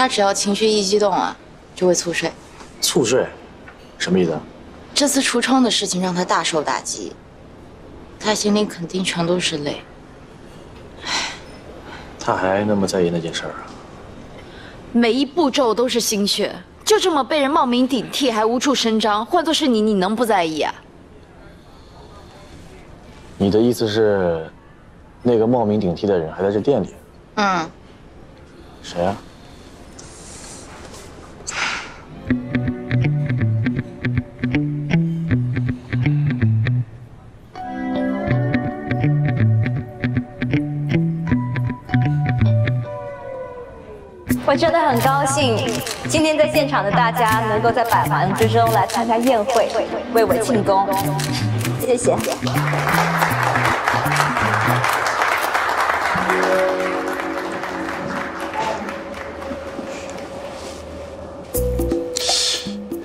他只要情绪一激动啊，就会猝睡。猝睡，什么意思啊？这次橱窗的事情让他大受打击，他心里肯定全都是泪。唉，他还那么在意那件事儿啊？每一步骤都是心血，就这么被人冒名顶替，还无处伸张，换作是你，你能不在意啊？你的意思是，那个冒名顶替的人还在这店里？嗯。谁啊？ 我真的很高兴，今天在现场的大家能够在百忙之中来参加宴会，为我庆功，谢谢。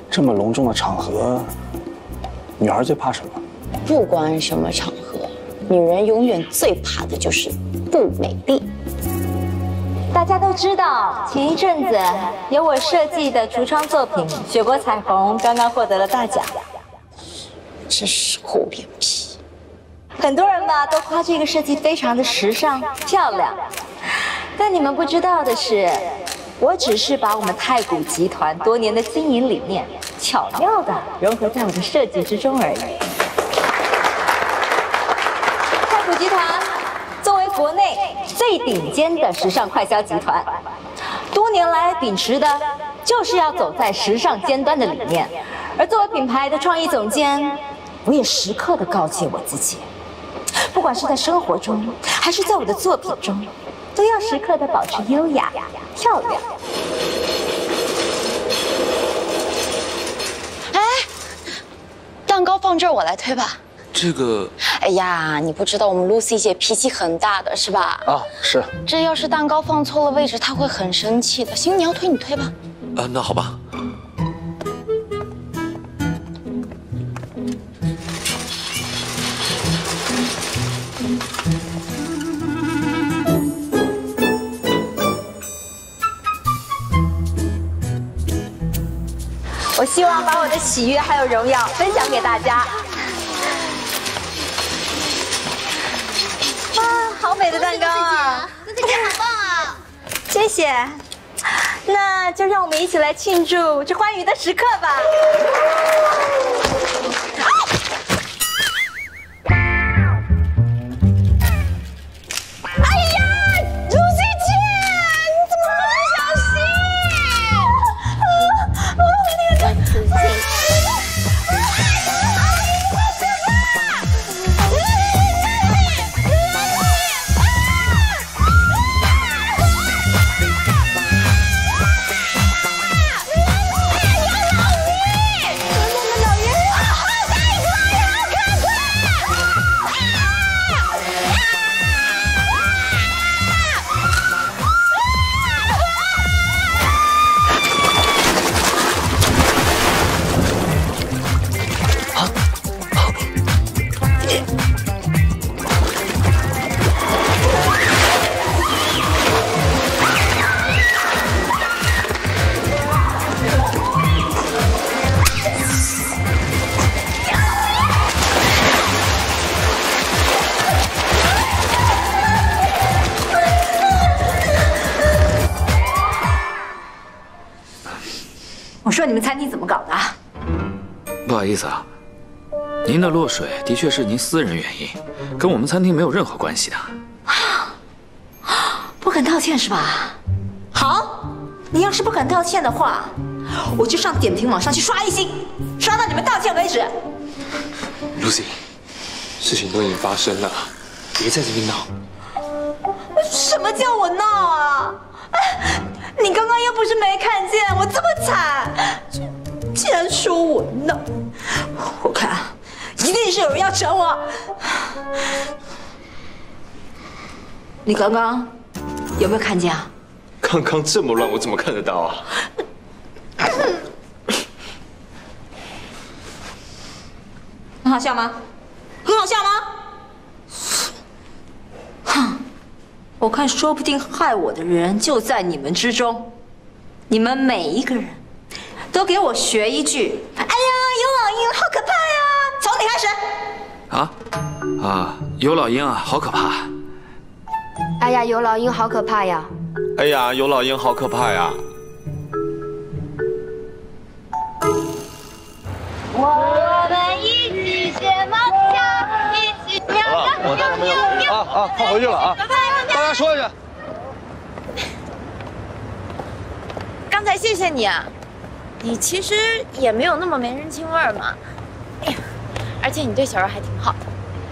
这么隆重的场合，女孩最怕什么？不管什么场合，女人永远最怕的就是不美丽。 大家都知道，前一阵子由我设计的橱窗作品《雪国彩虹》刚刚获得了大奖，真是厚脸皮。很多人吧都夸这个设计非常的时尚漂亮，但你们不知道的是，我只是把我们太古集团多年的经营理念巧妙地融合在我的设计之中而已。太古集团。 国内最顶尖的时尚快消集团，多年来秉持的就是要走在时尚尖端的理念。而作为品牌的创意总监，我也时刻的告诫我自己，不管是在生活中，还是在我的作品中，都要时刻的保持优雅、漂亮。哎，蛋糕放这儿，我来推吧。 这个，哎呀，你不知道我们 Lucy 姐脾气很大的是吧？啊，是。这要是蛋糕放错了位置，她会很生气的。行，你要推你推吧。啊，那好吧。我希望把我的喜悦还有荣耀分享给大家。 好美的蛋糕啊！Lucy姐好棒啊！谢谢，那就让我们一起来庆祝这欢愉的时刻吧。哎呀 ，Lucy 姐，你怎么那么小心？我的天哪！ 说你们餐厅怎么搞的啊？不好意思啊，您的落水的确是您私人原因，跟我们餐厅没有任何关系的。不肯道歉是吧？好，你要是不肯道歉的话，我就上点评网上去刷1星，刷到你们道歉为止。Lucy， 事情都已经发生了，别在这边闹。什么叫我闹啊？哎。 你刚刚又不是没看见我这么惨，竟然说我闹！我看一定是有人要整我。你刚刚有没有看见啊？刚刚这么乱，我怎么看得到啊？很好笑吗？很好笑吗？哼！ 我看，说不定害我的人就在你们之中。你们每一个人都给我学一句！哎呀，有老鹰，好可怕呀！从你开始。啊，有老鹰啊，好可怕！哎呀，有老鹰，好可怕呀！哎呀，有老鹰，好可怕呀！我们一起学猫叫，一起喵喵喵喵喵！啊，快回去了啊！大家说一下。 刚才谢谢你啊，你其实也没有那么没人情味儿嘛，而且你对小柔还挺好。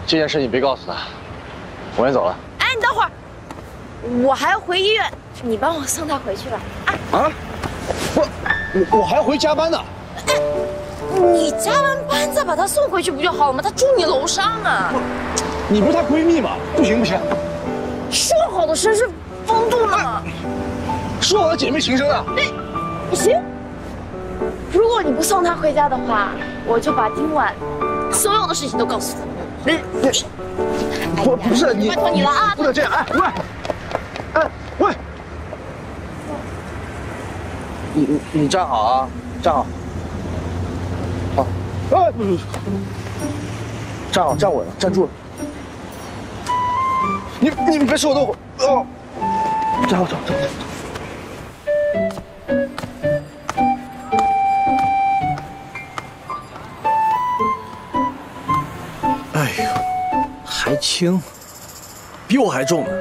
这件事你别告诉他，我先走了。哎，你等会儿，我还要回医院，你帮我送他回去吧。啊？我还要回加班呢。哎，你加完班再把他送回去不就好了吗？他住你楼上啊。你不是她闺蜜吗？不行，说好的绅士风度呢？哎 说我的姐妹情深啊！对，行。如果你不送她回家的话，我就把今晚所有的事情都告诉她。不是你，拜托你了啊！不能这样，喂，你站好啊，站好。好，哎，站好，站稳了，站住了。你们别吃我豆腐哦！站好，走。 哎呦，还轻，比我还重呢。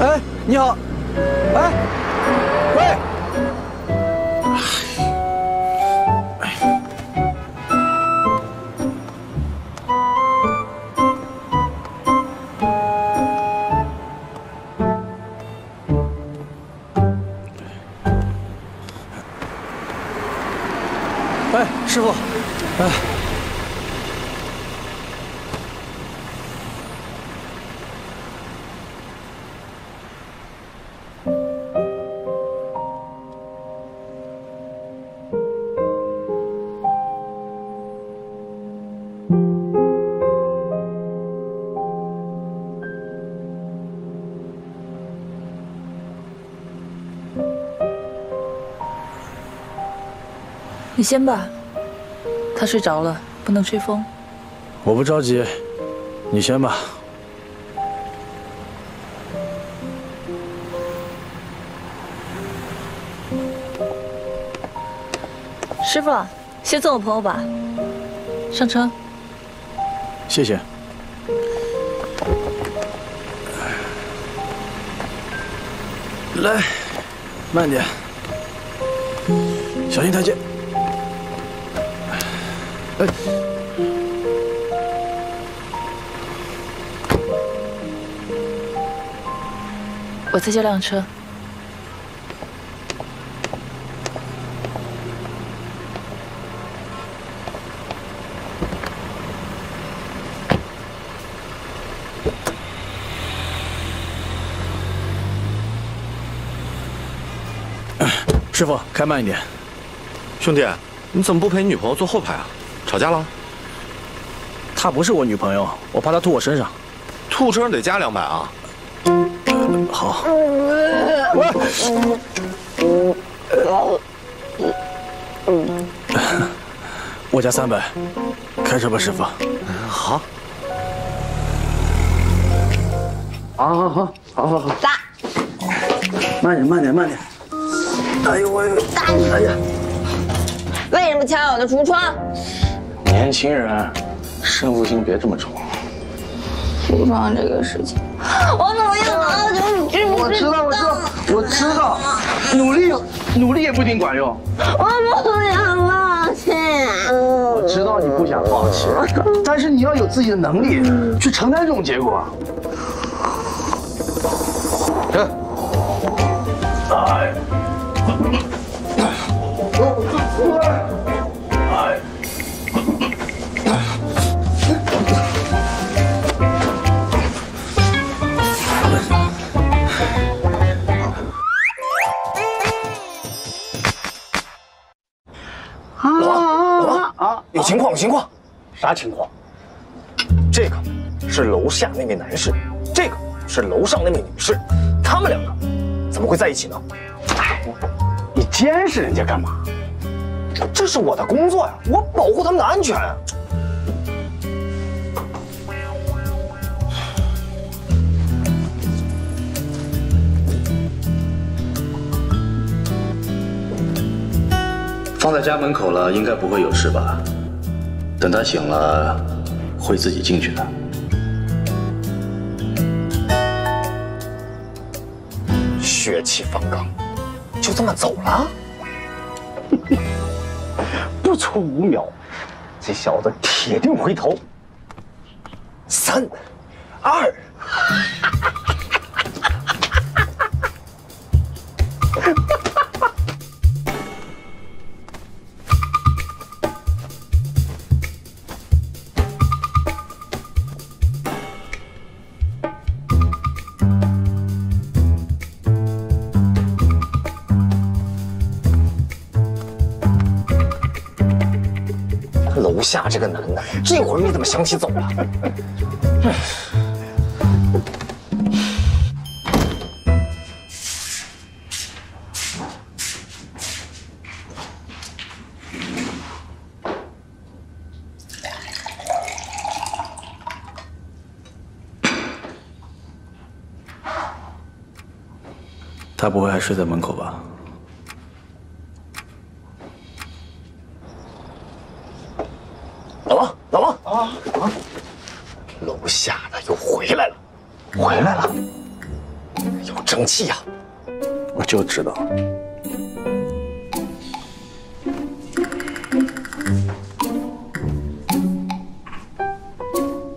哎，你好，哎，喂。 师傅，哎，你先吧。 他睡着了，不能吹风。我不着急，你先吧。师傅，先送我朋友吧。上车。谢谢。来，慢点，小心台阶。 哎，我再叫辆车。师傅，开慢一点。兄弟，你怎么不陪你女朋友坐后排啊？ 吵架了？她不是我女朋友，我怕她吐我身上。吐车上得加200啊！好。我加300，开车吧，师傅。好。好。打。慢点。哎呦喂！打你！哎呀！为什么敲我的橱窗？ 年轻人，胜负心别这么重。服装这个事情，我努力了，你知不知道？我知道，努力也不一定管用。我不想放弃。我知道你不想放弃，但是你要有自己的能力去承担这种结果。看，哎，哎。 有情况！啥情况？这个是楼下那位男士，这个是楼上那位女士，他们两个怎么会在一起呢？哎，你监视人家干嘛？这是我的工作呀，我保护他们的安全。放在家门口了，应该不会有事吧？等他醒了，会自己进去的。 血气方刚，就这么走了？不出5秒，这小子铁定回头。3、2，下这个男的，这会儿你怎么想起走了？他不会还睡在门口吧？ 生气呀！我就知道。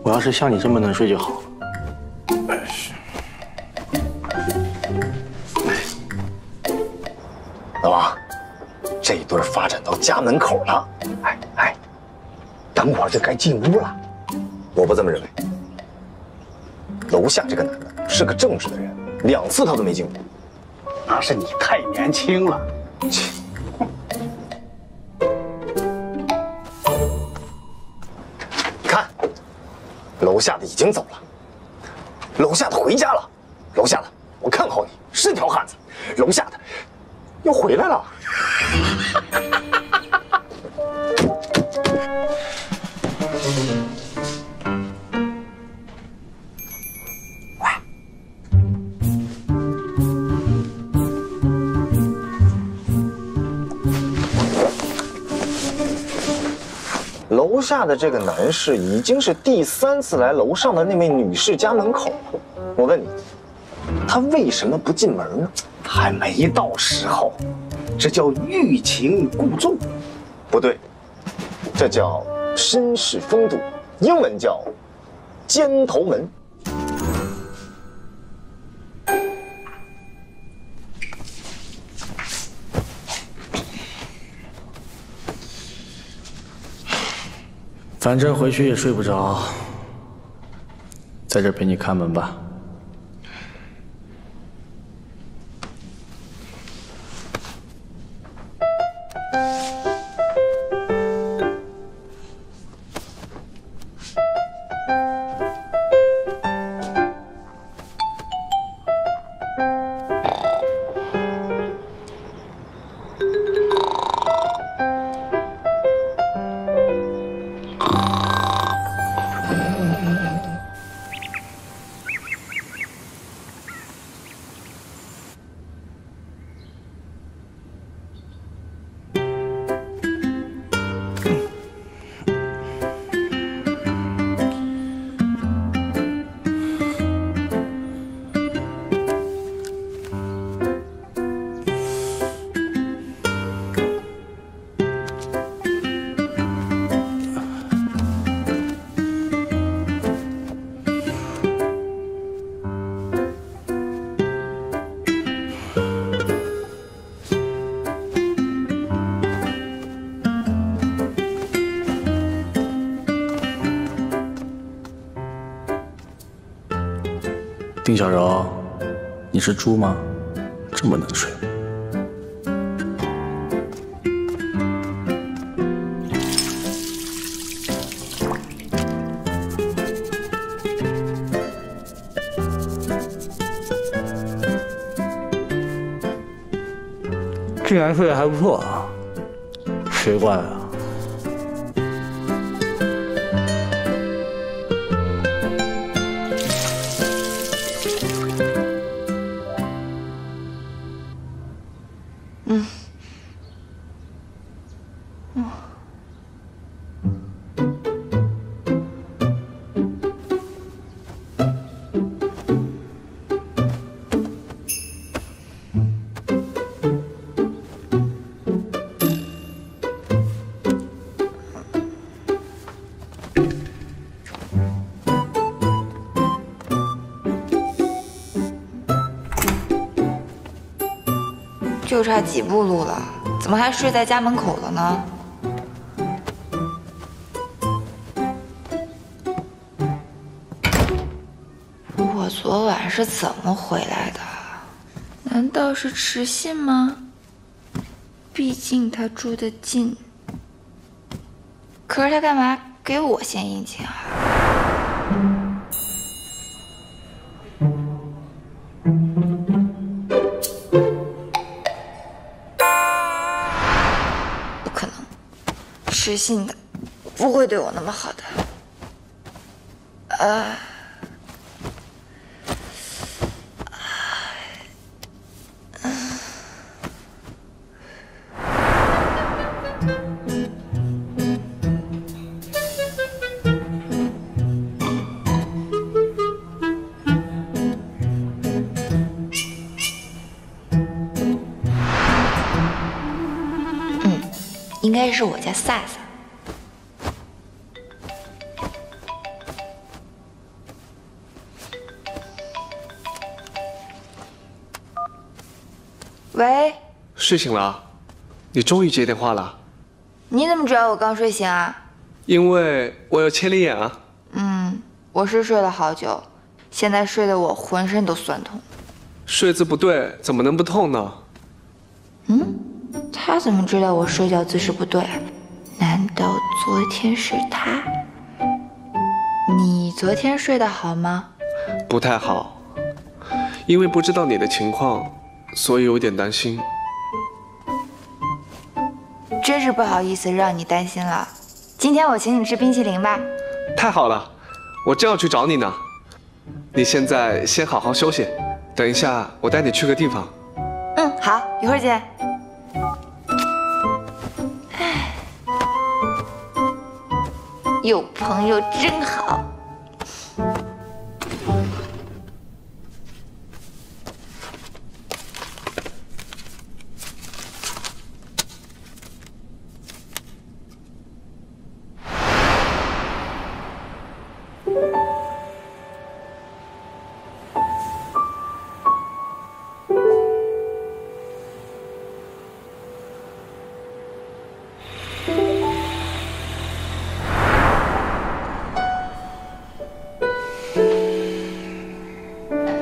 我要是像你这么能睡就好了。老王，这一对发展到家门口了，哎，等会儿就该进屋了。我不这么认为。楼下这个男的是个正直的人。 2次他都没进屋，那是你太年轻了。切！看，楼下的已经走了，楼下的回家了，楼下的，我看好你是条汉子，楼下的又回来了。楼下的这个男士已经是第3次来楼上的那位女士家门口了。我问你，他为什么不进门呢？还没到时候，这叫欲擒故纵。不对，这叫绅士风度，英文叫尖头门。 反正回去也睡不着，在这陪你看门吧。丁小柔，你是猪吗？这么能睡？这年睡得还不错啊，谁怪啊？ 就差几步路了，怎么还睡在家门口了呢？我昨晚是怎么回来的？难道是迟信吗？毕竟他住得近。可是他干嘛给我献殷勤啊？ 失信的，不会对我那么好的。应该是我家萨萨。 喂，睡醒了，你终于接电话了。你怎么知道我刚睡醒啊？因为我有千里眼啊。嗯，我是睡了好久，现在睡得我浑身都酸痛。睡姿不对，怎么能不痛呢？嗯，他怎么知道我睡觉姿势不对？难道昨天是他？你昨天睡得好吗？不太好，因为不知道你的情况。 所以有点担心，真是不好意思让你担心了。今天我请你吃冰淇淋吧。太好了，我正要去找你呢。你现在先好好休息，等一下我带你去个地方。嗯，好，一会儿见。哎，有朋友真好。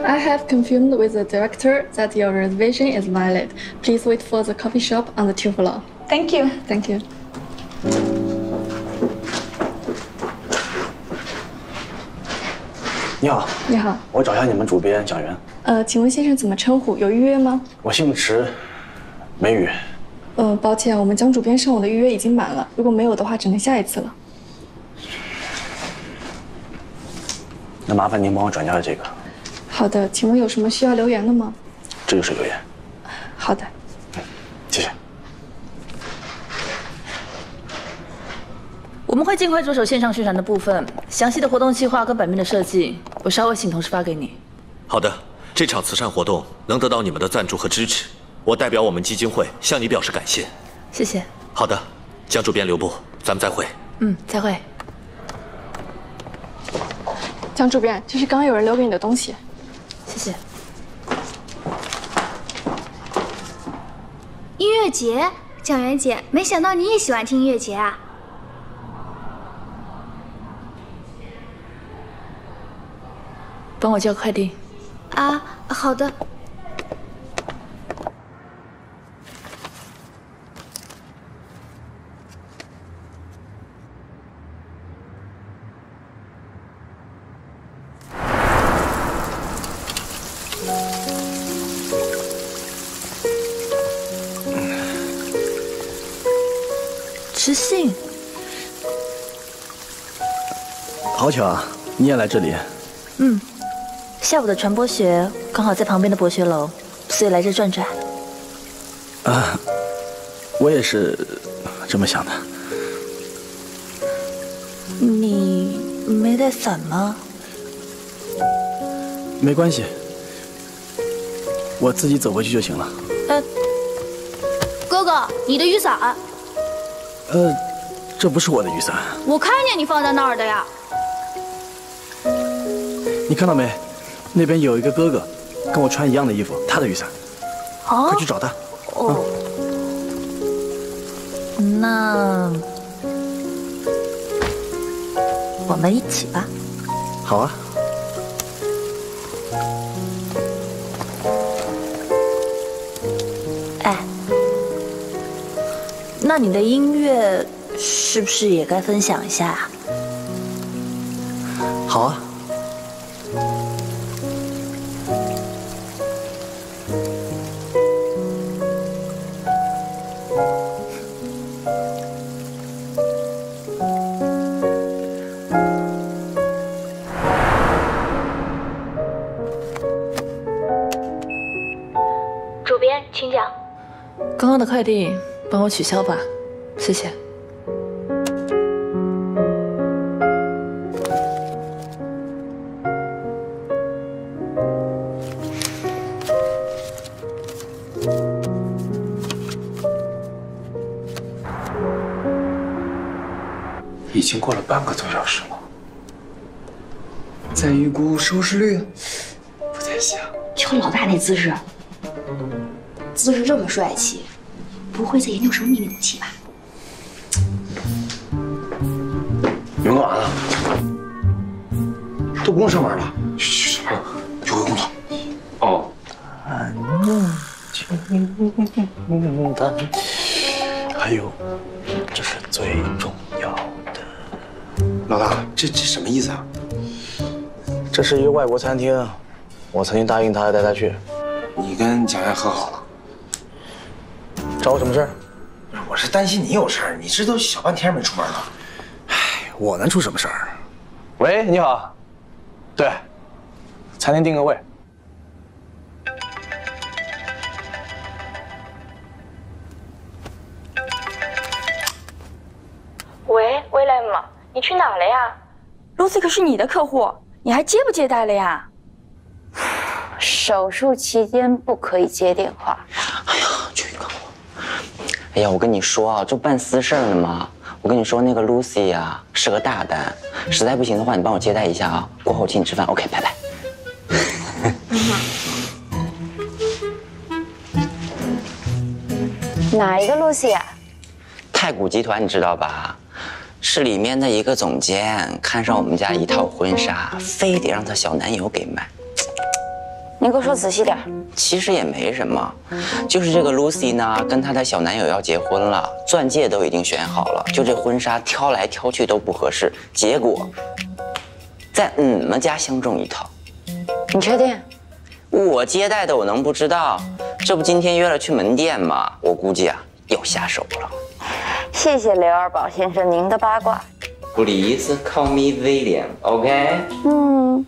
I have confirmed with the director that your reservation is valid. Please wait for the coffee shop on the 2nd floor. Thank you. Thank you. 你好，你好，我找一下你们主编蒋元。请问先生怎么称呼？有预约吗？我姓池，梅雨。抱歉，我们蒋主编上午的预约已经满了，如果没有的话，只能下一次了。那麻烦您帮我转交这个。 好的，请问有什么需要留言的吗？这就是留言。好的，谢谢。我们会尽快着手线上宣传的部分，详细的活动计划跟版面的设计，我稍微请同事发给你。好的，这场慈善活动能得到你们的赞助和支持，我代表我们基金会向你表示感谢。谢谢。好的，蒋主编、刘部，咱们再会。嗯，再会。蒋主编，这是刚有人留给你的东西。 谢谢。音乐节，蒋媛姐，没想到你也喜欢听音乐节啊！帮我叫快递。啊，好的。失信。好巧啊，你也来这里。嗯，下午的传播学刚好在旁边的博学楼，所以来这转转。啊，我也是这么想的。你没带伞吗？没关系，我自己走回去就行了。哥哥，你的雨伞。这不是我的雨伞。我看见你放在那儿的呀。你看到没？那边有一个哥哥，跟我穿一样的衣服，他的雨伞。哦。快去找他。哦。嗯、那我们一起吧。好啊。 那你的音乐是不是也该分享一下啊？好啊。主编，请讲。刚刚的快递。 帮我取消吧，谢谢。已经过了半个多小时了，在预估收视率，不太像。就老大那姿势，姿势这么帅气。 不会在研究什么秘密武器吧？你们干嘛呢？都不用上班了，去上班，去回工作。哦。还有，这是最重要的。老大，这什么意思啊？这是一个外国餐厅，我曾经答应他带他去。你跟蒋燕和好了？ 找我什么事儿？我是担心你有事儿，你这都小半天没出门了。哎，我能出什么事儿？喂，你好。对，餐厅定个位。喂，威廉姆，你去哪了呀？罗斯可是你的客户，你还接不接待了呀？手术期间不可以接电话。哎呀。 哎呀，我跟你说啊，就办私事呢嘛。我跟你说，那个 Lucy 呀，是个大单，实在不行的话，你帮我接待一下啊。过后请你吃饭 ，OK， 拜拜。哪一个 Lucy 呀？太古集团你知道吧？是里面的一个总监看上我们家一套婚纱，非得让她小男友给买。 你给我说仔细点。其实也没什么，就是这个 Lucy 呢，跟她的小男友要结婚了，钻戒都已经选好了，就这婚纱挑来挑去都不合适，结果在你们家相中一套。你确定？我接待的我能不知道？这不今天约了去门店吗？我估计啊，又下手了。谢谢刘二宝先生您的八卦。Please call me William, OK？ 嗯。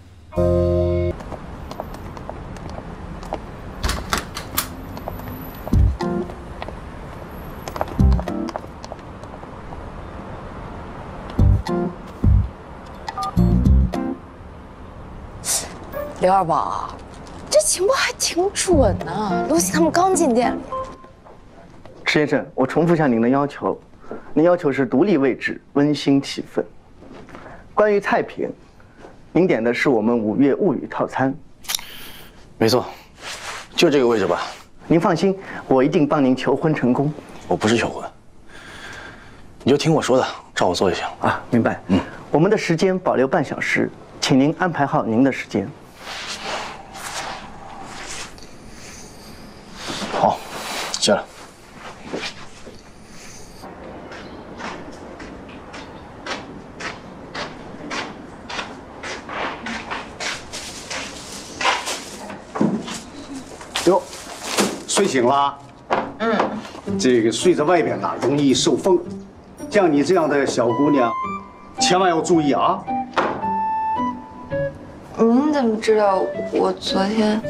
刘二宝，这情报还挺准呢。露西他们刚进店里。池先生，我重复一下您的要求，您要求是独立位置，温馨气氛。关于菜品，您点的是我们5月物语套餐。没错，就这个位置吧。您放心，我一定帮您求婚成功。我不是求婚，你就听我说的，照我做就行啊。明白。嗯，我们的时间保留半小时，请您安排好您的时间。 好，谢了。哟，睡醒了？嗯。这个睡在外边哪容易受风？像你这样的小姑娘，千万要注意啊！您怎么知道我昨天？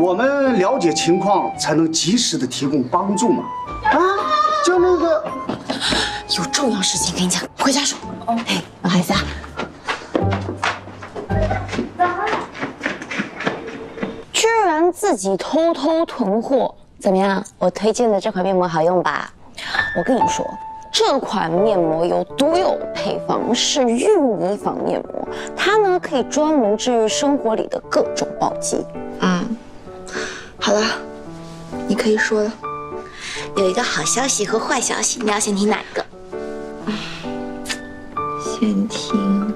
我们了解情况才能及时的提供帮助嘛。啊，就那个有重要事情跟你讲，回家说。哎，老孩子啊。 自己偷偷囤货，怎么样？我推荐的这款面膜好用吧？我跟你说，这款面膜有独有配方，是芋泥仿面膜，它呢可以专门治愈生活里的各种暴击。嗯，好了，你可以说了。有一个好消息和坏消息，你要先听哪一个？先听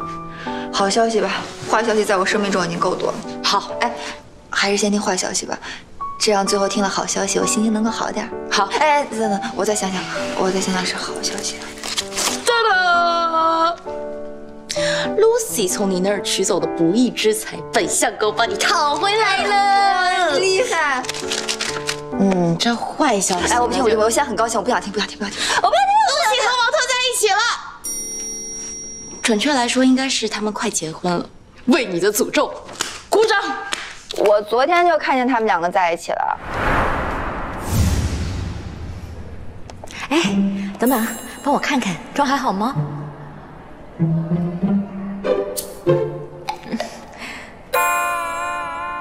好消息吧，坏消息在我生命中已经够多了。好，哎。 还是先听坏消息吧，这样最后听了好消息，我心情能够好点。好，哎，等等，我再想想，是好消息。哒哒，Lucy 从你那儿取走的不义之财，本相公帮你讨回来了，厉害。嗯，这坏消息，哎，我不听，我现在很高兴，我不想听，Lucy 和王涛在一起了。准确来说，应该是他们快结婚了。为你的诅咒，鼓掌。 我昨天就看见他们两个在一起了。哎，等等，帮我看看妆还好吗？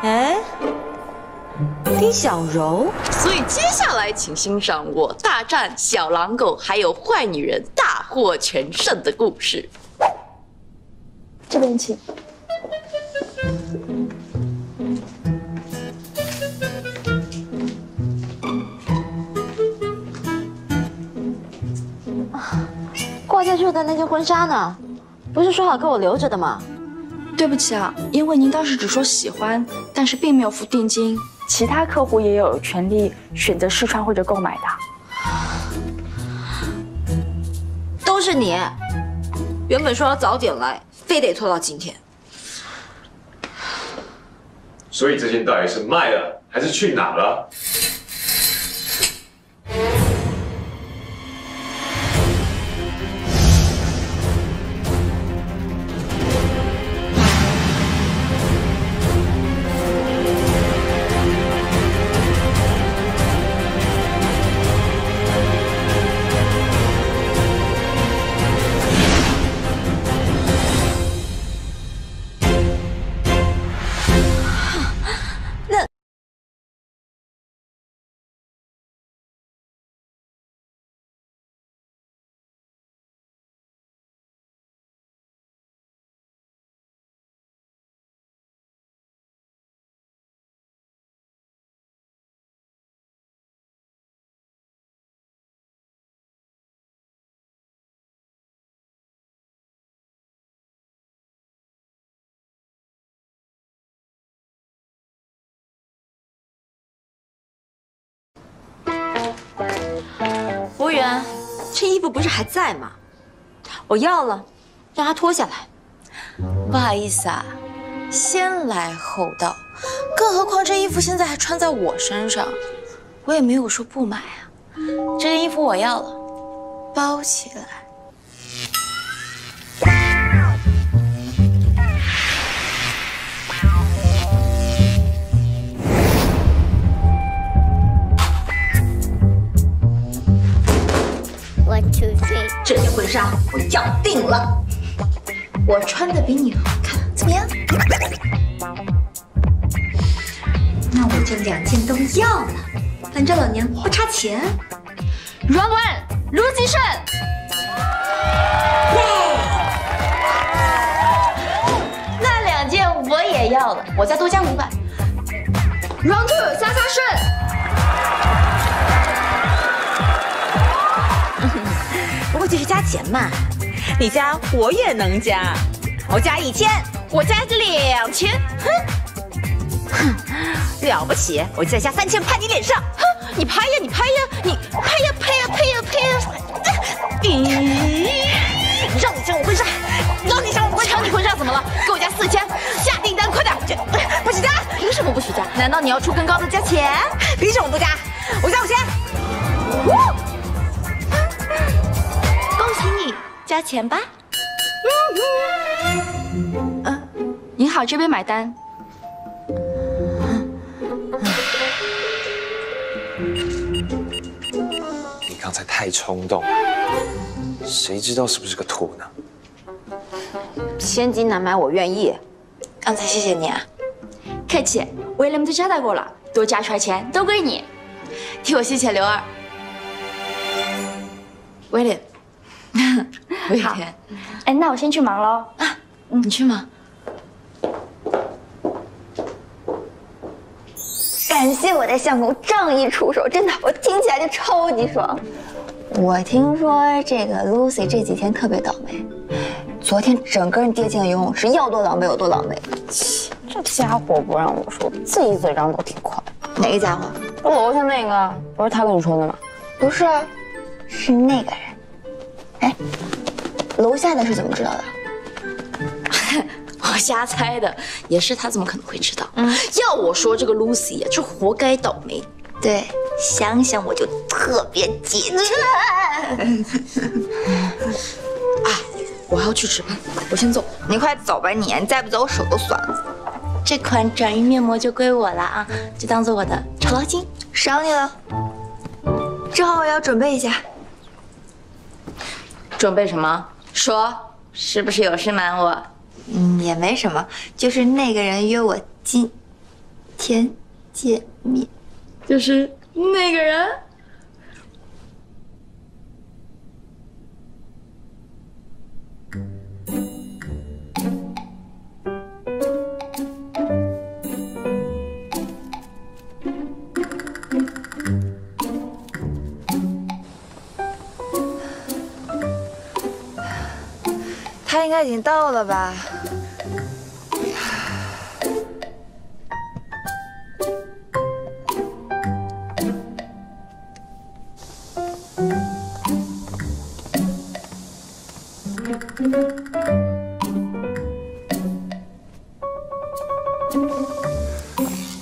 哎，丁小柔。所以接下来，请欣赏我大战小狼狗还有坏女人大获全胜的故事。这边请。 挂在这的那件婚纱呢？不是说好给我留着的吗？对不起啊，因为您当时只说喜欢，但是并没有付定金。其他客户也有权利选择试穿或者购买的。都是你，原本说要早点来，非得拖到今天。所以这件到底是卖了还是去哪了？ 服务员，这衣服不是还在吗？我要了，让他脱下来。不好意思啊，先来后到，更何况这衣服现在还穿在我身上，我也没有说不买啊。这件衣服我要了，包起来。 这件婚纱我要定了，我穿的比你好看，怎么样？那我这两件都要了，反正老娘不差钱。Round one， Lucy 胜。那两件我也要了，我再多加500。Round two， 莎莎胜。 就是加钱嘛，你加我也能加，我加1000，我加2000，哼，了不起，我再加3000拍你脸上，哼，你拍呀，你拍呀，咦，让你抢我婚纱，抢你婚纱怎么了？给我加4000，下订单快点，这不许加，凭什么不许加？难道你要出更高的价钱？凭什么不加？我加5000。 恭喜你！交钱吧。您好，这边买单。你刚才太冲动了，谁知道是不是个兔呢？ 现金难买我愿意，刚才谢谢你啊，客气，我连都交代过了，多加出来钱都归你，替我谢谢刘二。威廉，威廉，哎，那我先去忙喽啊，你去忙。感谢我在相公仗义出手，真的，我听起来就超级爽。我听说这个 Lucy 这几天特别倒霉。 昨天整个人跌进了游泳池，要多狼狈有多狼狈。这家伙不让我说，自己嘴张都挺快。哪个家伙？我楼下那个，不是他跟你说的吗？不是，是那个人。哎，楼下的是怎么知道的？我瞎猜的，也是他怎么可能会知道？要我说，这个 Lucy 呀，就活该倒霉。对，想想我就特别解气。我还要去吃饭，我先走。你快走吧你，你再不走我手都酸了。这款转运面膜就归我了啊，就当做我的酬劳金，赏你了。之后我要准备一下。准备什么？说，是不是有事瞒我？也没什么，就是那个人约我今天见面。就是那个人。 他应该已经到了吧？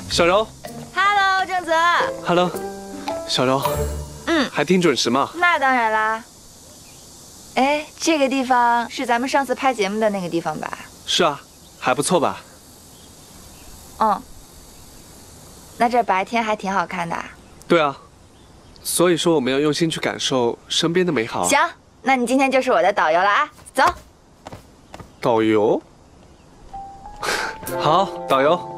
小柔 ，Hello， 郑泽 ，Hello， 小柔，还挺准时嘛？那当然啦。 哎，这个地方是咱们上次拍节目的那个地方吧？是啊，还不错吧？嗯，那这白天还挺好看的。对啊，所以说我们要用心去感受身边的美好。行，那你今天就是我的导游了啊！走。导游？好，导游。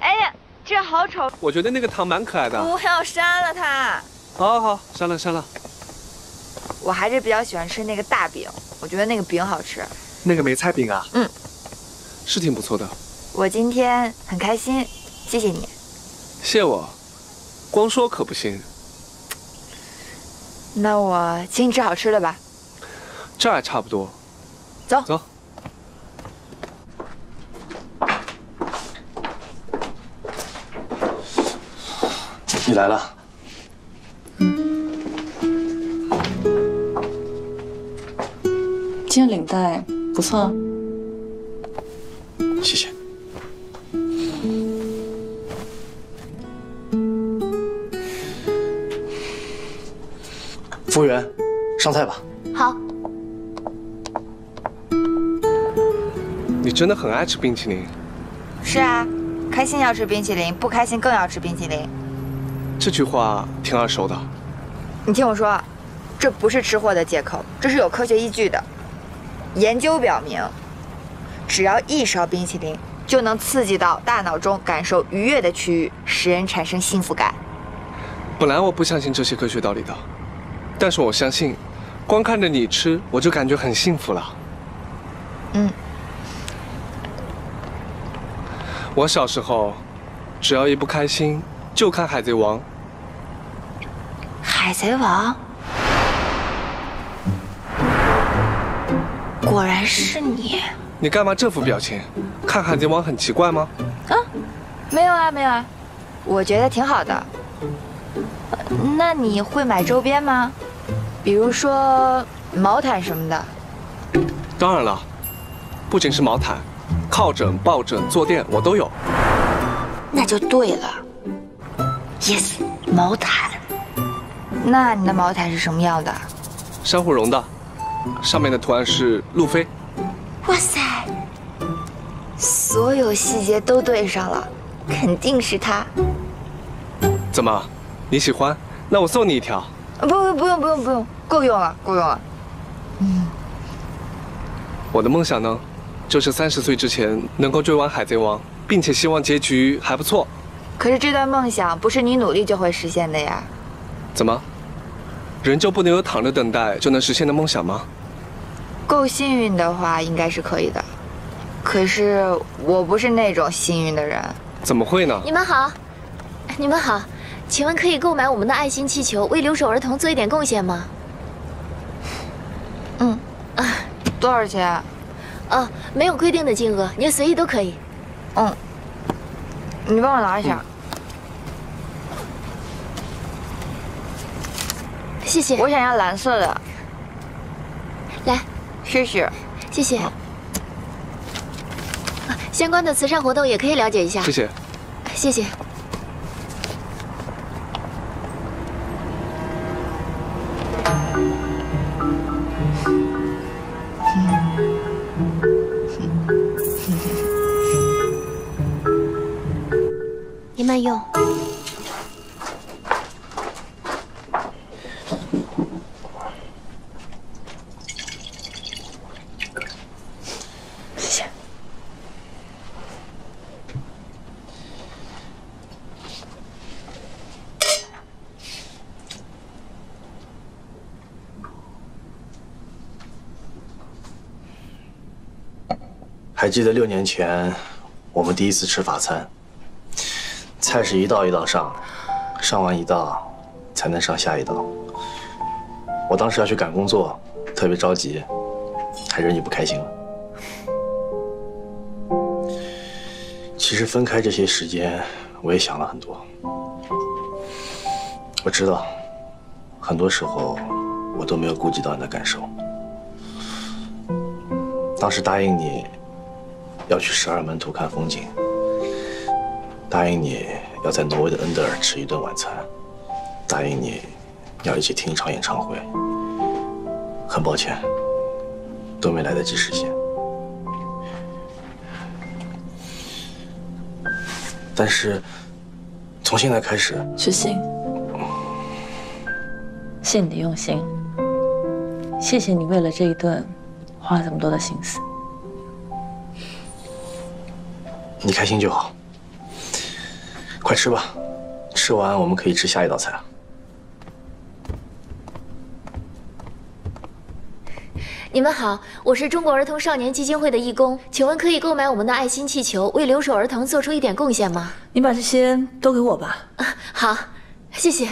哎呀，这好丑！我觉得那个糖蛮可爱的。不要删了它。好，好，删了，删了。我还是比较喜欢吃那个大饼，我觉得那个饼好吃。那个梅菜饼啊？嗯，是挺不错的。我今天很开心，谢谢你。谢我？光说可不行。那我请你吃好吃的吧。这还差不多。走。走。 你来了。袋不算。谢谢。服务员，上菜吧。好。你真的很爱吃冰淇淋。是啊，开心要吃冰淇淋，不开心更要吃冰淇淋。这句话挺耳熟的。你听我说。 这不是吃货的借口，这是有科学依据的。研究表明，只要一勺冰淇淋就能刺激到大脑中感受愉悦的区域，使人产生幸福感。本来我不相信这些科学道理的，但是我相信，光看着你吃，我就感觉很幸福了。嗯，我小时候，只要一不开心就看《海贼王》。海贼王。 果然是你！你干嘛这副表情？看《海贼王》很奇怪吗？啊，没有啊，没有啊，我觉得挺好的。那你会买周边吗？比如说毛毯什么的。当然了，不仅是毛毯，靠枕、抱枕、坐垫我都有。那就对了。Yes， 毛毯。那你的毛毯是什么样的？珊瑚绒的。 上面的图案是路飞。哇塞，所有细节都对上了，肯定是他。怎么，你喜欢？那我送你一条。不用，够用了，够用了。嗯。我的梦想呢，就是30岁之前能够追完《海贼王》，并且希望结局还不错。可是这段梦想不是你努力就会实现的呀。怎么？ 人就不能有躺着等待就能实现的梦想吗？够幸运的话，应该是可以的。可是我不是那种幸运的人。怎么会呢？你们好，你们好，请问可以购买我们的爱心气球，为留守儿童做一点贡献吗？嗯啊，多少钱？哦，没有规定的金额，您随意都可以。嗯，你帮我拿一下。 谢谢，我想要蓝色的。来，谢谢，谢谢。相关的慈善活动也可以了解一下。谢谢，谢谢。您慢用。 还记得6年前，我们第一次吃法餐，菜是一道一道上，上完一道才能上下一道。我当时要去赶工作，特别着急，还惹你不开心了。其实分开这些时间，我也想了很多。我知道，很多时候我都没有顾及到你的感受。当时答应你。 要去12门徒看风景，答应你要在挪威的恩德尔吃一顿晚餐，答应你要一起听一场演唱会。很抱歉，都没来得及实现。但是从现在开始，是信，是你的用心。谢谢你为了这一顿花了这么多的心思。 你开心就好，快吃吧，吃完我们可以吃下一道菜啊。你们好，我是中国儿童少年基金会的义工，请问可以购买我们的爱心气球，为留守儿童做出一点贡献吗？你把这些都给我吧。啊，好，谢谢。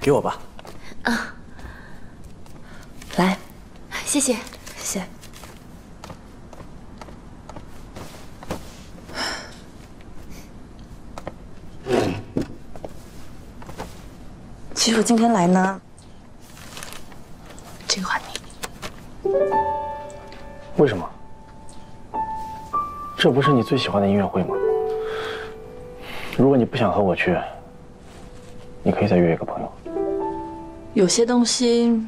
给我吧。啊，来，谢谢，谢谢。 其实我今天来呢，这个还你。为什么？这不是你最喜欢的音乐会吗？如果你不想和我去，你可以再约一个朋友。有些东西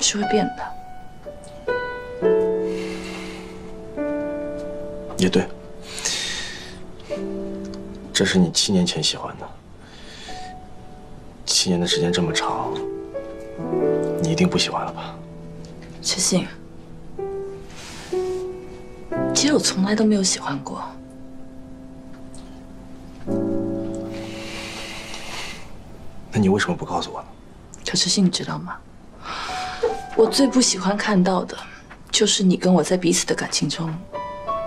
是会变的。也对，这是你7年前喜欢的。 7年的时间这么长，你一定不喜欢了吧？知信，其实我从来都没有喜欢过。那你为什么不告诉我呢？可知信，你知道吗？我最不喜欢看到的，就是你跟我在彼此的感情中，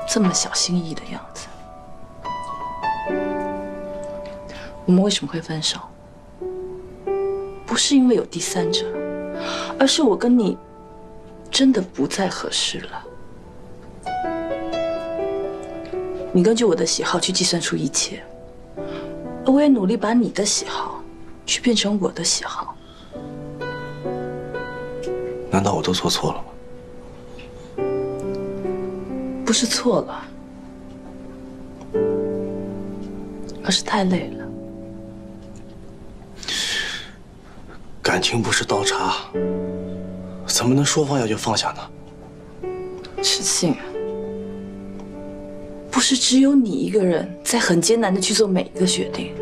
这么小心翼翼的样子。我们为什么会分手？ 不是因为有第三者，而是我跟你真的不再合适了。你根据我的喜好去计算出一切，而我也努力把你的喜好去变成我的喜好。难道我都做错了吗？不是错了，而是太累了。 感情不是刀叉，怎么能说放下就放下呢？知信，不是只有你一个人在很艰难的去做每一个决定。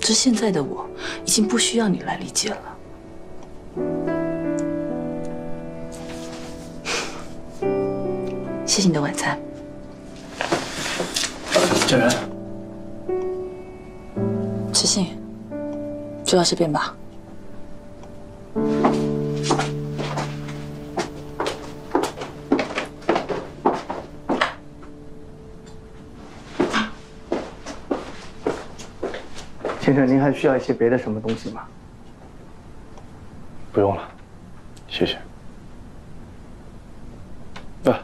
这现在的我，已经不需要你来理解了。谢谢你的晚餐。佳媛，知信。 就到这边吧。先生，您还需要一些别的什么东西吗？不用了，谢谢。啊，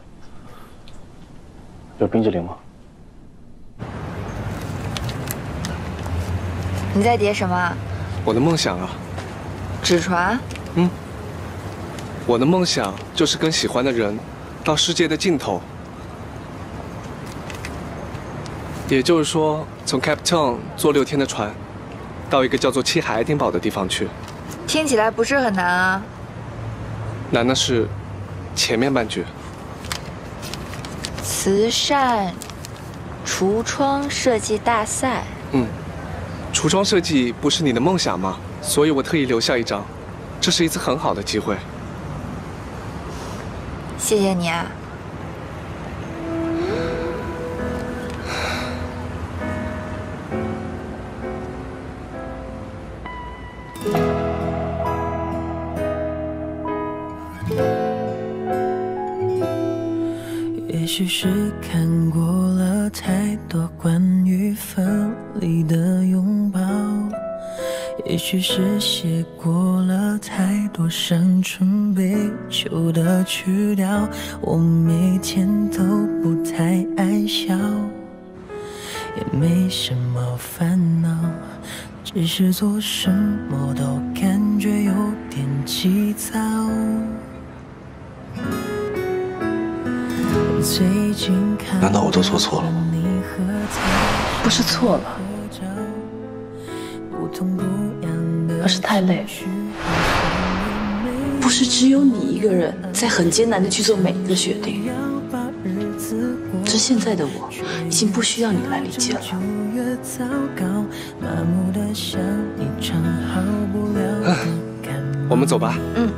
有冰淇淋吗？你在叠什么？ 我的梦想啊，纸船。嗯，我的梦想就是跟喜欢的人到世界的尽头，也就是说，从 Cape Town 坐6天的船，到一个叫做西海爱丁堡的地方去。听起来不是很难啊。难的是前面半句。慈善橱窗设计大赛。嗯。 橱窗设计不是你的梦想吗？所以我特意留下一张，这是一次很好的机会。谢谢你啊！也许是看过了太多关于分离的拥抱。 也许是写过了太多伤春悲秋的曲调，我每天都不太爱笑，也没什么烦恼，只是做什么都感觉有点急躁。难道我都做错了吗？不是错了，而是太累了，不是只有你一个人在很艰难的去做每一个决定。这现在的我，已经不需要你来理解了。我们走吧。嗯。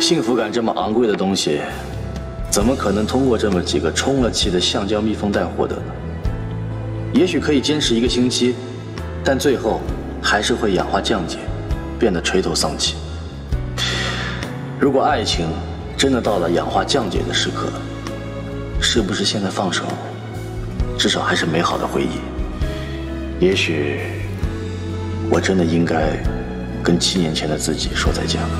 幸福感这么昂贵的东西，怎么可能通过这么几个充了气的橡胶密封袋获得呢？也许可以坚持1个星期，但最后还是会氧化降解，变得垂头丧气。如果爱情，真的到了氧化降解的时刻，是不是现在放手，至少还是美好的回忆？也许我真的应该跟7年前的自己说再见了。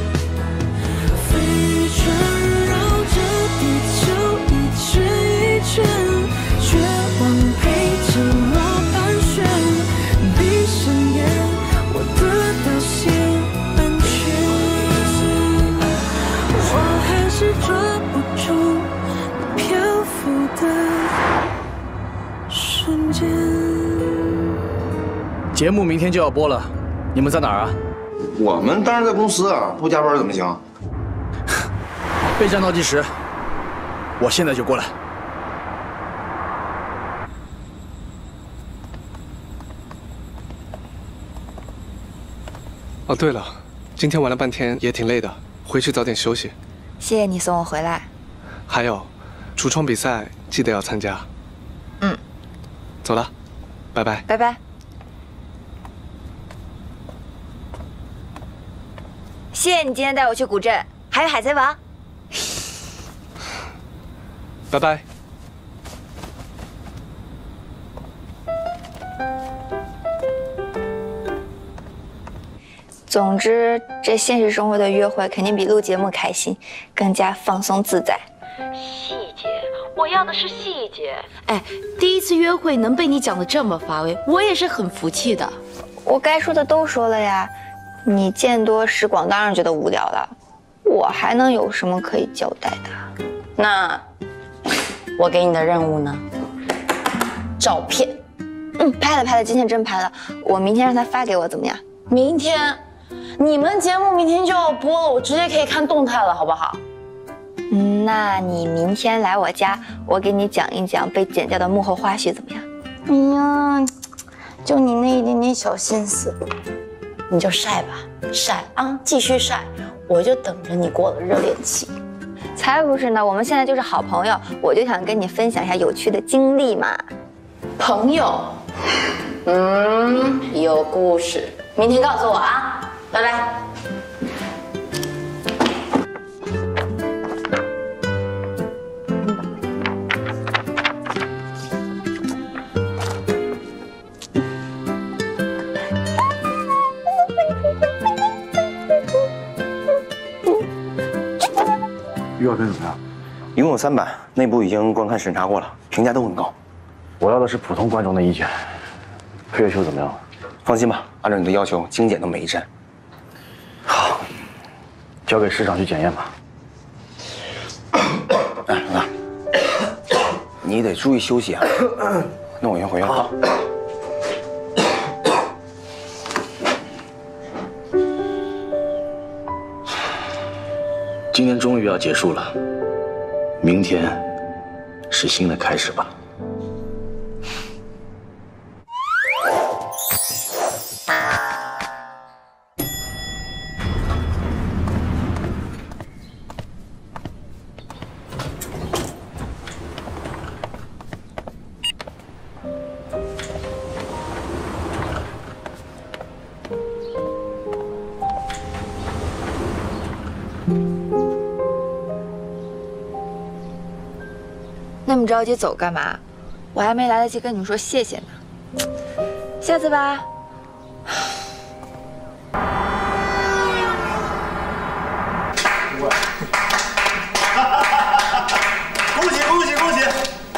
节目明天就要播了，你们在哪儿啊？我们当然在公司啊，不加班怎么行？备战倒计时，我现在就过来。哦，对了，今天玩了半天也挺累的，回去早点休息。谢谢你送我回来。还有，橱窗比赛记得要参加。嗯，走了，拜拜。拜拜。 谢谢你今天带我去古镇，还有海贼王。拜拜。总之，这现实生活的约会肯定比录节目开心，更加放松自在。细节，我要的是细节。哎，第一次约会能被你讲得这么乏味，我也是很服气的。我该说的都说了呀。 你见多识广，当然觉得无聊了。我还能有什么可以交代的？那我给你的任务呢？照片，拍了，今天真拍了。我明天让他发给我，怎么样？明天，你们节目明天就要播了，我直接可以看动态了，好不好？那你明天来我家，我给你讲一讲被剪掉的幕后花絮，怎么样？哎呀，就你那一点点小心思。 你就晒吧，晒啊，继续晒，我就等着你过了热恋期。才不是呢，我们现在就是好朋友，我就想跟你分享一下有趣的经历嘛。朋友，有故事，明天告诉我啊，拜拜。预告片怎么样？一共有3版，内部已经观看审查过了，评价都很高。我要的是普通观众的意见。配乐秀怎么样了？放心吧，按照你的要求精简到每一帧。好，交给市场去检验吧。哎，老大，你得注意休息啊。那我先回去了。今天终于要结束了，明天是新的开始吧。这么着急走干嘛？我还没来得及跟你们说谢谢呢。下次吧。恭喜恭喜恭喜！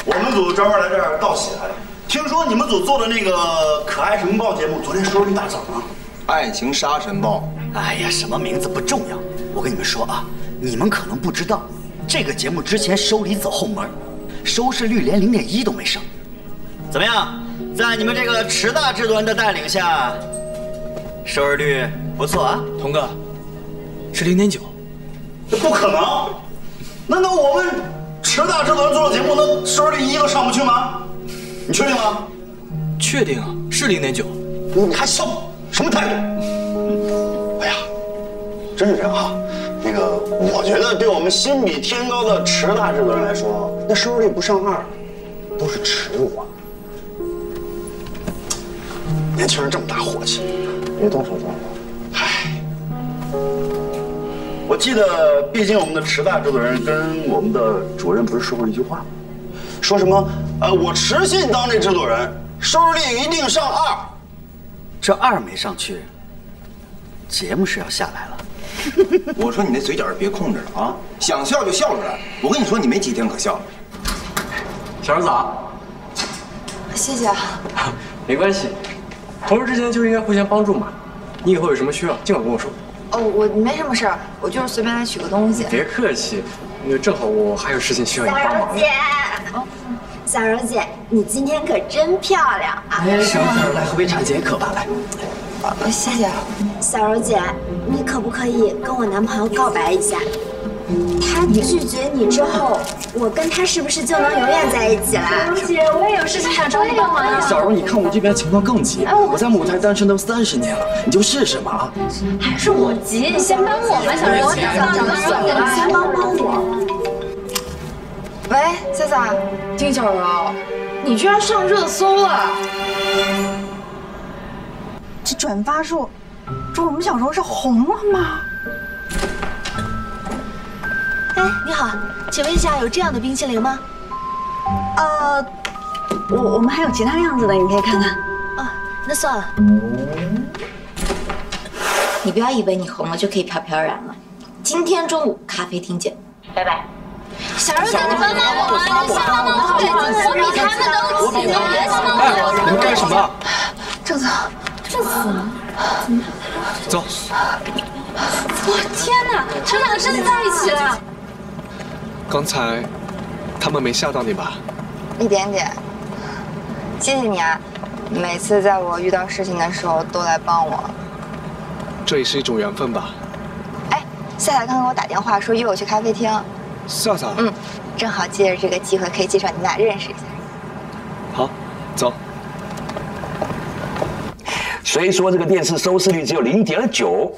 我们组专门来这儿道喜来了。听说你们组做的那个可爱神报节目，昨天收视率大涨啊！爱情杀神报。哎呀，什么名字不重要。我跟你们说啊，你们可能不知道，这个节目之前收李子后门。 收视率连0.1都没上，怎么样？在你们这个池大制作人的带领下，收视率不错啊。童哥，是0.9。这不可能！难道我们池大制作人做的节目，那收视率1都上不去吗？你确定吗？确定啊，是0.9。你还笑我？什么态度？哎呀，真是这样啊。 那个，我觉得对我们心比天高的池大制作人来说，那收视率不上2，都是耻辱啊！年轻人这么大火气，别动手动脚，唉。我记得，毕竟我们的迟大制作人跟我们的主任不是说过一句话，说什么？我持续当这制作人，收视率一定上2。这2没上去，节目是要下来了。 我说你那嘴角别控制了啊！想笑就笑出来。我跟你说，你没几天可笑了。小儿子啊，谢谢啊。没关系，同事之间就应该互相帮助嘛。你以后有什么需要，尽管跟我说。哦，我没什么事儿，我就是随便来取个东西。别客气，那正好我还有事情需要你帮忙。小柔姐，你今天可真漂亮啊！哎，小柔姐，来喝杯茶解渴吧，来。 谢谢，小柔姐，你可不可以跟我男朋友告白一下？他拒绝你之后，我跟他是不是就能永远在一起了？小柔姐，我也有事情想找你帮忙呀。小柔，你看我这边情况更急，我在母胎单身都30年了，你就试试嘛。还是我急，你先帮我吧，小柔姐。你先帮我。喂，夏夏，丁小柔，你居然上热搜了！ 这转发数，这我们小时候是红了吗？哎，你好，请问一下，有这样的冰淇淋吗？我们还有其他样子的，你可以看看。哦，那算了。你不要以为你红了就可以飘飘然了。今天中午咖啡厅见，拜拜。小柔姐，你帮帮我啊！你先帮帮我，我比他们都急，哎，你们干什么？郑总。 这死了！走。我天哪，陈两真的在一起了。刚才他们没吓到你吧？一点点。谢谢你啊，每次在我遇到事情的时候都来帮我。这也是一种缘分吧。哎，夏夏刚给我打电话说约我去咖啡厅。夏夏。嗯，正好借着这个机会可以介绍你俩认识一下。好，走。 虽说这个电视收视率只有0.9，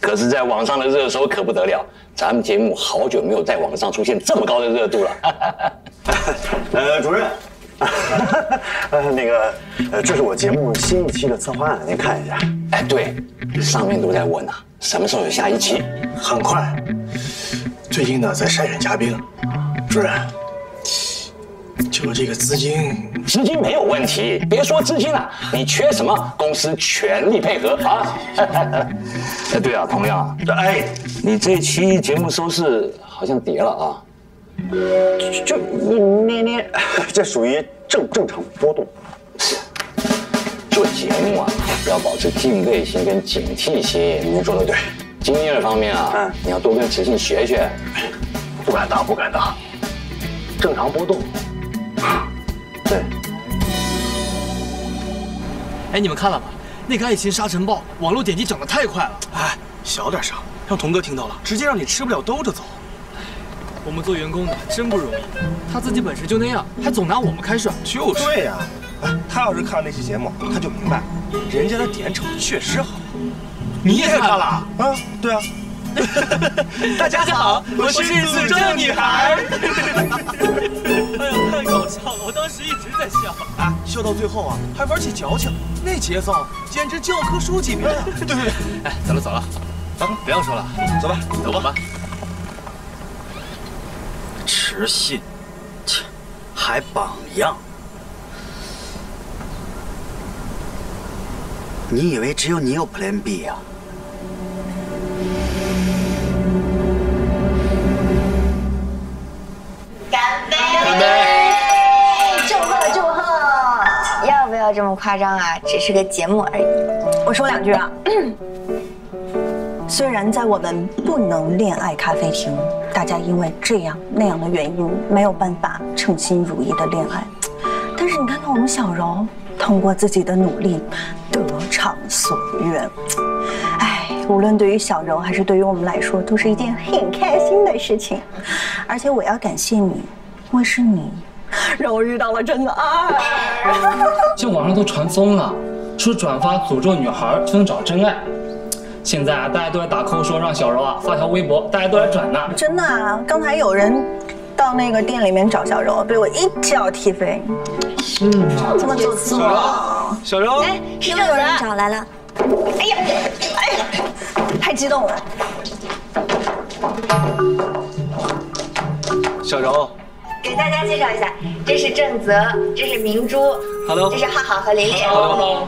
可是在网上的热搜可不得了。咱们节目好久没有在网上出现这么高的热度了。主任，那个，这是我节目新一期的策划案，您看一下。哎，对，上面都在问呢，什么时候有下一期？很快，最近呢在筛选嘉宾。主任，就这个资金。 资金没有问题，别说资金了，你缺什么，公司全力配合啊！哎，对啊，同样，哎，你这期节目收视好像跌了啊，就捏，这属于正常波动。做节目啊，要保持敬畏心跟警惕心。您说的对，经验方面啊，嗯，你要多跟慈信学学。不敢当，正常波动。对。 哎，你们看了吗？那个《爱情沙尘暴》网络点击涨得太快了。哎，小点声，让童哥听到了，直接让你吃不了兜着走。我们做员工的真不容易，他自己本身就那样，还总拿我们开涮。就是。对呀，哎，他要是看那期节目，他就明白，人家的点瞅确实好。你也看了啊？对啊。大家好，我是诅咒女孩。哎呀，太搞笑了！我当时一直在笑，啊，笑到最后啊，还玩起矫情，那节奏简直教科书级别啊！对，哎，走了，走，不要说了，走吧，走吧。持信，切，还榜样。你以为只有你有 Plan B 呀？ 这么夸张啊，只是个节目而已。我说2句啊，虽然在我们不能恋爱咖啡厅，大家因为这样那样的原因没有办法称心如意的恋爱，但是你看看我们小柔，通过自己的努力，得偿所愿。哎，无论对于小柔还是对于我们来说，都是一件很开心的事情。而且我要感谢你，因为是你。 让我遇到了真爱。就网上都传疯了，说转发诅咒女孩就能找真爱。现在啊，大家都在打 call 说让小柔啊发条微博，大家都来转呢。真的啊，刚才有人到那个店里面找小柔，被我一脚踢飞。是吗？这么做作。小柔，哎，又有人找来了。哎呀，哎呀，太激动了。小柔，给大家介绍一下，这是郑泽，这是明珠 ，Hello， 这是浩浩和琳琳 ，Hello。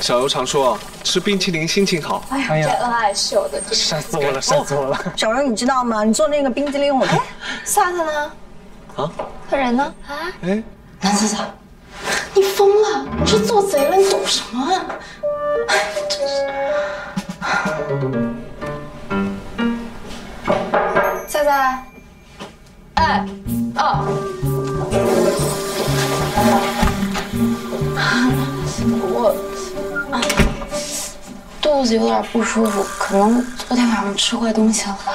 小柔常说，吃冰淇淋心情好。哎呀，这恩爱是我的，晒死我了，晒死我了。小柔，你知道吗？你做那个冰淇淋，我萨萨呢？啊？他人呢？啊？哎，南萨萨。 你疯了！你是做贼了？你懂什么啊？哎，真是！夏夏，哎，哦，我肚子有点不舒服，可能昨天晚上吃坏东西了吧。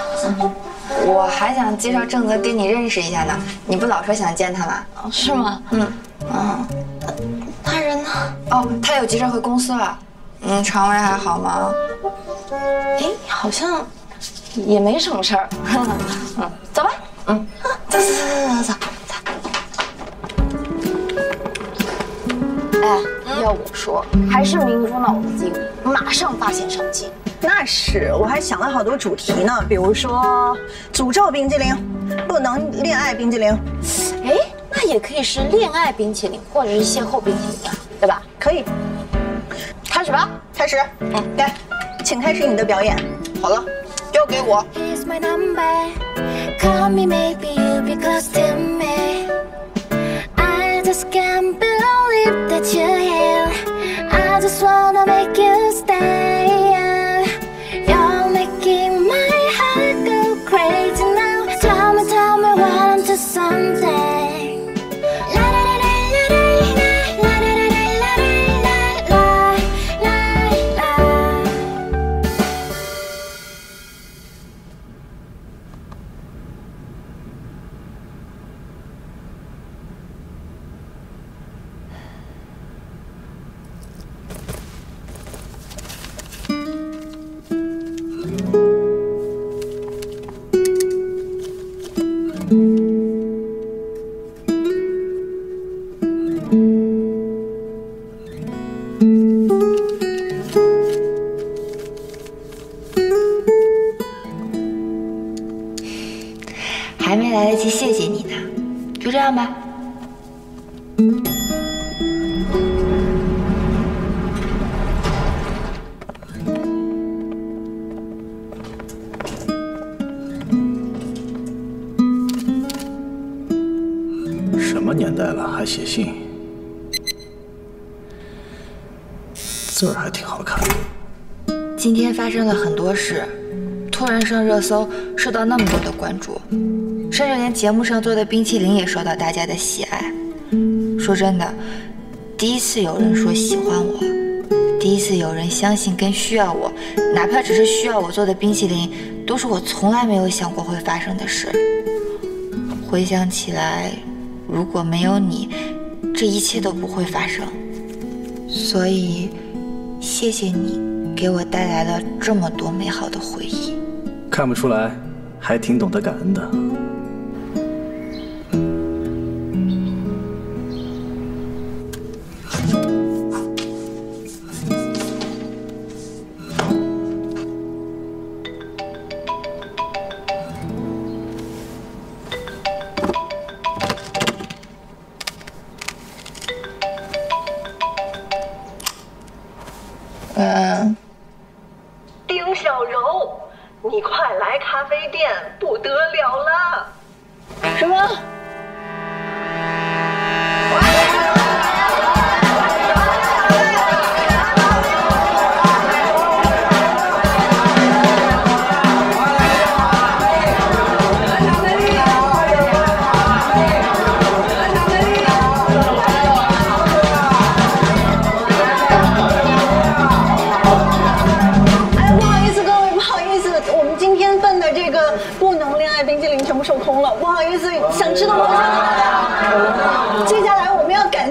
我还想介绍郑泽给你认识一下呢，你不老说想见他吗？哦，是吗？嗯。 嗯，他人呢？哦，他有急事回公司了。嗯，肠胃还好吗？哎，好像也没什么事儿。嗯，走吧。嗯，走走走走走走。哎，要我说，还是明珠脑子急，马上发现商机。那是，我还想了好多主题呢，比如说诅咒冰激凌，不能恋爱冰激凌。哎。 那也可以是恋爱冰淇淋，或者是邂逅冰淇淋，对吧？可以，开始吧，开始。嗯，来，请开始你的表演。好了，交给我。还没来得及谢谢你呢，就这样吧。什么年代了，还写信？字儿还挺好看。今天发生了很多事，突然上热搜，受到那么多的关注。 甚至连节目上做的冰淇淋也受到大家的喜爱。说真的，第一次有人说喜欢我，第一次有人相信跟需要我，哪怕只是需要我做的冰淇淋，都是我从来没有想过会发生的事。回想起来，如果没有你，这一切都不会发生。所以，谢谢你给我带来了这么多美好的回忆。看不出来，还挺懂得感恩的。 丁小柔，你快来咖啡店，不得了了！什么？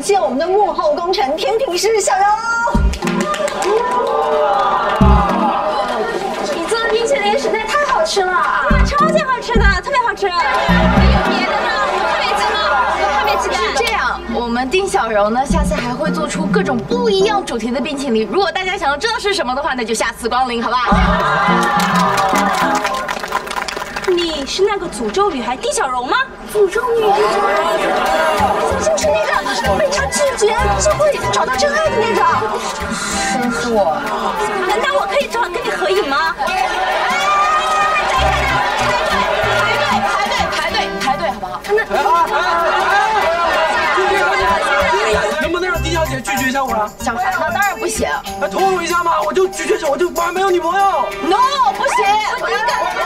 谢我们的幕后功臣甜品师小柔，你做的冰淇淋实在太好吃了啊！哇，超级好吃的，特别好吃。还有别的呢，我特别激动，特别期待。是这样，我们们丁小柔呢，下次还会做出各种不一样主题的冰淇淋。如果大家想要知道是什么的话，那就下次光临，好不好？你是那个诅咒女孩丁小柔吗？诅咒女孩，就是那个被他拒绝就会找到真爱的那个。真是我。难道我可以找跟你合影吗？排队，好不好？能不能让丁小姐拒绝一下我啊？想啥呢？当然不行。来通融一下嘛，我就拒绝，我就没有女朋友。No， 不行，我一个。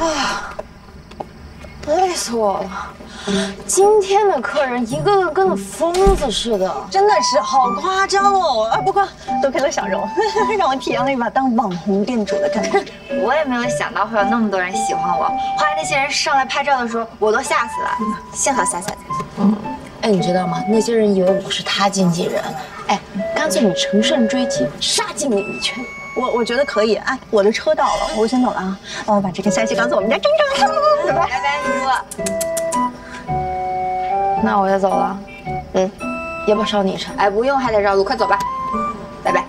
啊，累死我了！今天的客人一个个跟个疯子似的，真的是好夸张哦！哎，不过都亏了小柔，让我体验了一把当网红店主的感觉。我也没有想到会有那么多人喜欢我，后来那些人上来拍照的时候，我都吓死了。幸好吓死了。 哎，你知道吗？那些人以为我是他经纪人，哎，干脆你乘胜追击，杀进演艺圈。我觉得可以。哎，我的车到了，我先走了啊。帮我把这个消息告诉我们家珍珍。拜拜，叔。那我也走了。嗯，要不要捎你一程？哎，不用，还得绕路，快走吧。拜拜。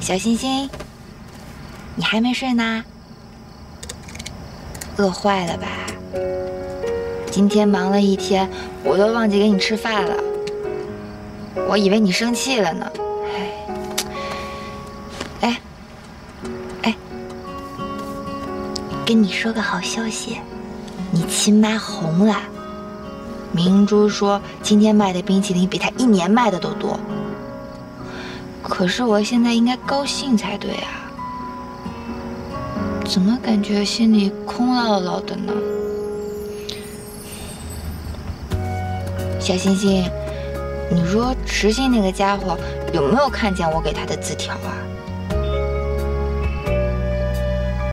小星星，你还没睡呢？饿坏了吧？今天忙了一天，我都忘记给你吃饭了。我以为你生气了呢。哎，跟你说个好消息，你亲妈红了。明珠说今天卖的冰淇淋比她一年卖的都多。 可是我现在应该高兴才对啊，怎么感觉心里空落落的呢？小星星，你说池心那个家伙有没有看见我给他的字条啊？